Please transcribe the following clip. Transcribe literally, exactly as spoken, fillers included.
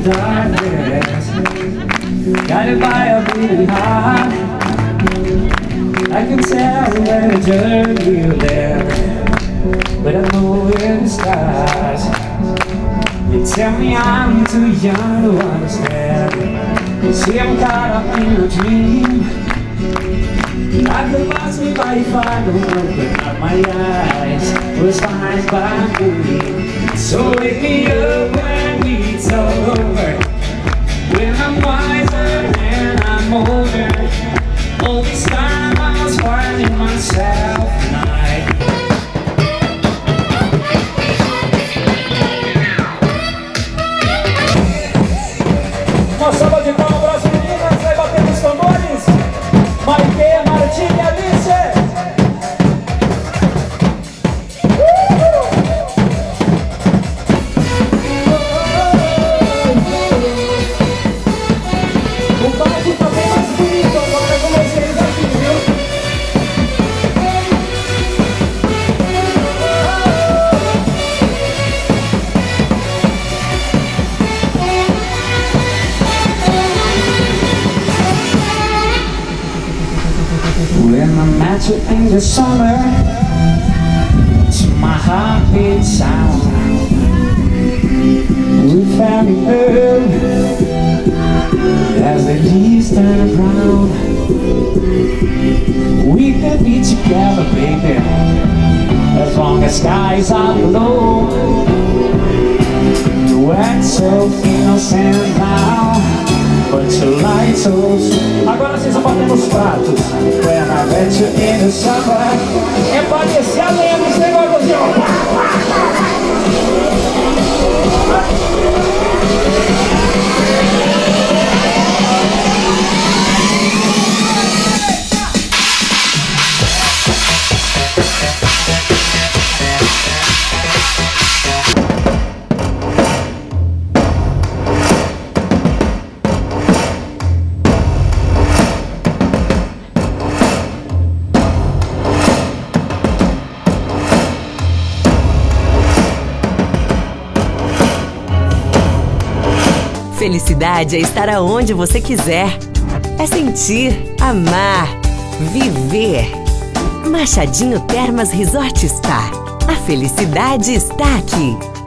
in darkness, guided by a beating heart. I can tell where the journey you live, but I know where to start. You tell me I'm too young to understand. You see I'm caught up in a dream. Life could pass me by if I don't open up my eyes. Was fine by me. So wake me up when it's over. When I'm wiser and I'm older. All this time I was finding myself tonight. In the summer, to my heartbeat sound, we found a bird as the leaves turn brown. We could be together, baby, as long as skies are blue. You act so innocent now. Agora vocês vão bater nos pratos. When I met you in the summer. É parecer a lenda esse negócio assim, Felicidade é estar aonde você quiser. É sentir, amar, viver. Machadinho Thermas Resort S P A. A felicidade está aqui.